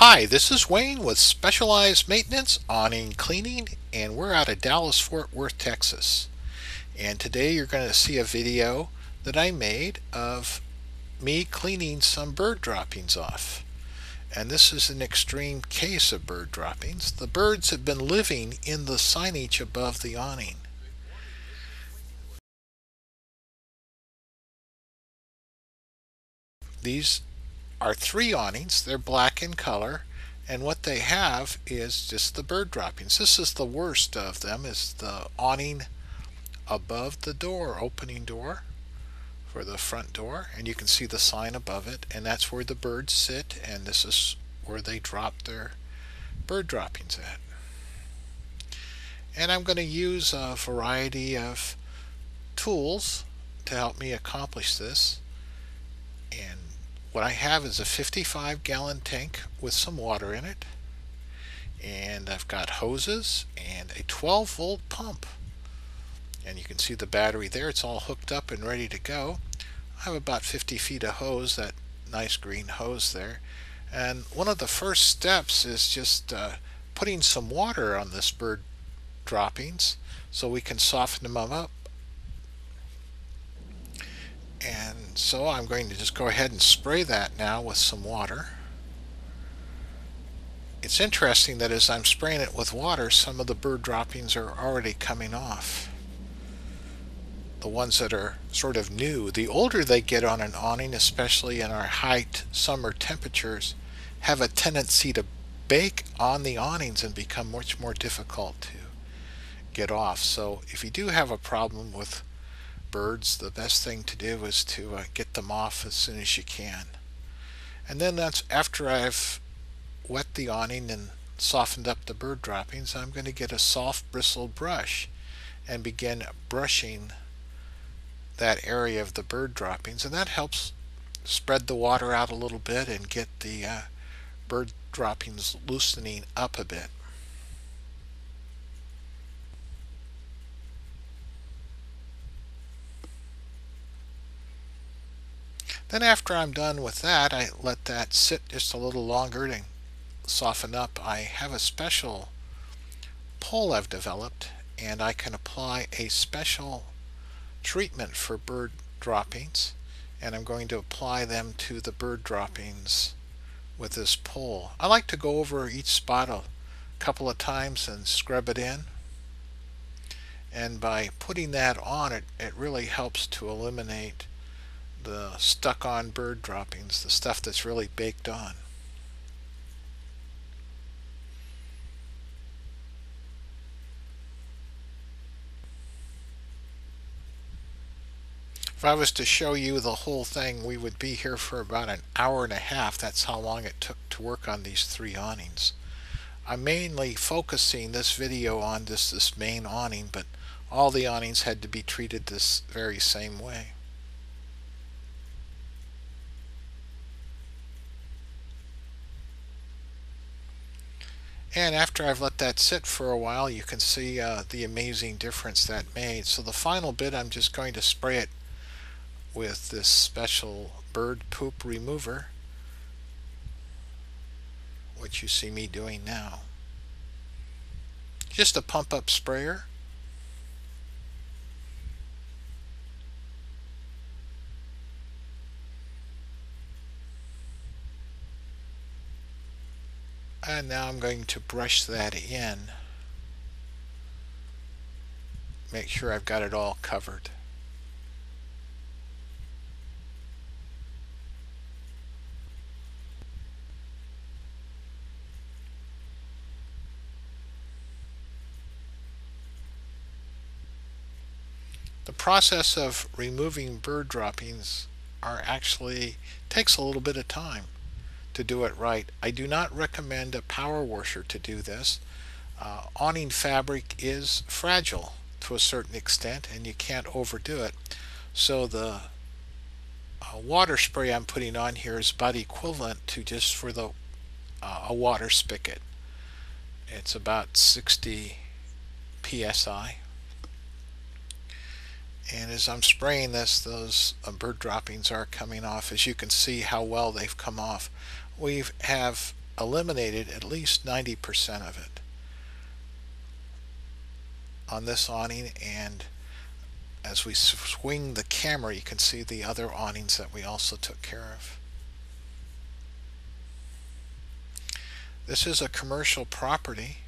Hi, this is Wayne with Specialized Maintenance, Awning Cleaning, and we're out of Dallas, Fort Worth, Texas. And today you're going to see a video that I made of me cleaning some bird droppings off. And this is an extreme case of bird droppings. The birds have been living in the signage above the awning. These are three awnings. They're black in color, and what they have is just the bird droppings. This is the worst of them, is the awning above the door, opening door for the front door, and you can see the sign above it, and that's where the birds sit, and this is where they drop their bird droppings at. And I'm going to use a variety of tools to help me accomplish this. And what I have is a 55-gallon tank with some water in it, and I've got hoses and a 12-volt pump, and you can see the battery there. It's all hooked up and ready to go. I have about 50 feet of hose, that nice green hose there, and one of the first steps is just putting some water on this bird droppings so we can soften them up. And so I'm going to just go ahead and spray that now with some water. It's interesting that as I'm spraying it with water, some of the bird droppings are already coming off. The ones that are sort of new. The older they get on an awning, especially in our high summer temperatures, have a tendency to bake on the awnings and become much more difficult to get off. So if you do have a problem with birds, the best thing to do is to get them off as soon as you can. And then that's after I've wet the awning and softened up the bird droppings, I'm going to get a soft bristle brush and begin brushing that area of the bird droppings, and that helps spread the water out a little bit and get the bird droppings loosening up a bit. Then after I'm done with that, I let that sit just a little longer to soften up. I have a special pole I've developed, and I can apply a special treatment for bird droppings, and I'm going to apply them to the bird droppings with this pole. I like to go over each spot a couple of times and scrub it in, and by putting that on it really helps to eliminate the stuck-on bird droppings, the stuff that's really baked on. If I was to show you the whole thing, we would be here for about an hour and a half. That's how long it took to work on these three awnings. I'm mainly focusing this video on this main awning, but all the awnings had to be treated this very same way. And after I've let that sit for a while, you can see the amazing difference that made. So the final bit, I'm just going to spray it with this special bird poop remover, which you see me doing now. Just a pump-up sprayer. And now I'm going to brush that in. Make sure I've got it all covered. The process of removing bird droppings actually takes a little bit of time to do it right. I do not recommend a power washer to do this. Awning fabric is fragile to a certain extent, and you can't overdo it. So the water spray I'm putting on here is about equivalent to just for the a water spigot. It's about 60 psi. And as I'm spraying this, those bird droppings are coming off. As you can see how well they've come off. We have eliminated at least 90% of it on this awning, and as we swing the camera you can see the other awnings that we also took care of. This is a commercial property,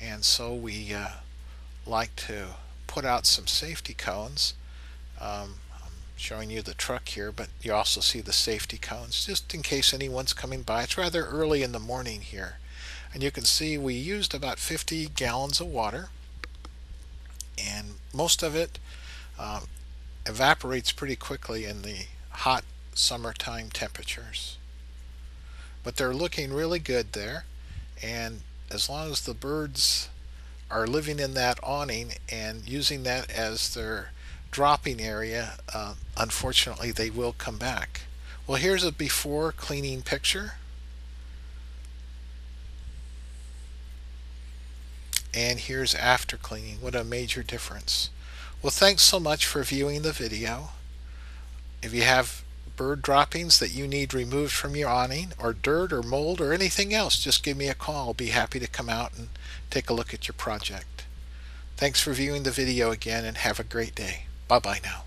and so we like to put out some safety cones. I'm showing you the truck here, but you also see the safety cones just in case anyone's coming by. It's rather early in the morning here, and you can see we used about 50 gallons of water, and most of it evaporates pretty quickly in the hot summertime temperatures. But they're looking really good there, and as long as the birds are living in that awning and using that as their dropping area, unfortunately they will come back. Well, here's a before cleaning picture, and here's after cleaning. What a major difference. Well, thanks so much for viewing the video. If you have bird droppings that you need removed from your awning, or dirt or mold or anything else, just give me a call. I'll be happy to come out and take a look at your project. Thanks for viewing the video again, and have a great day. Bye bye now.